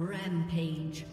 Rampage.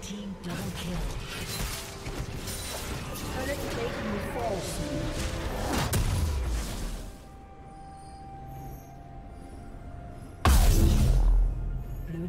Team double kill. Turret plate will fall soon. Blue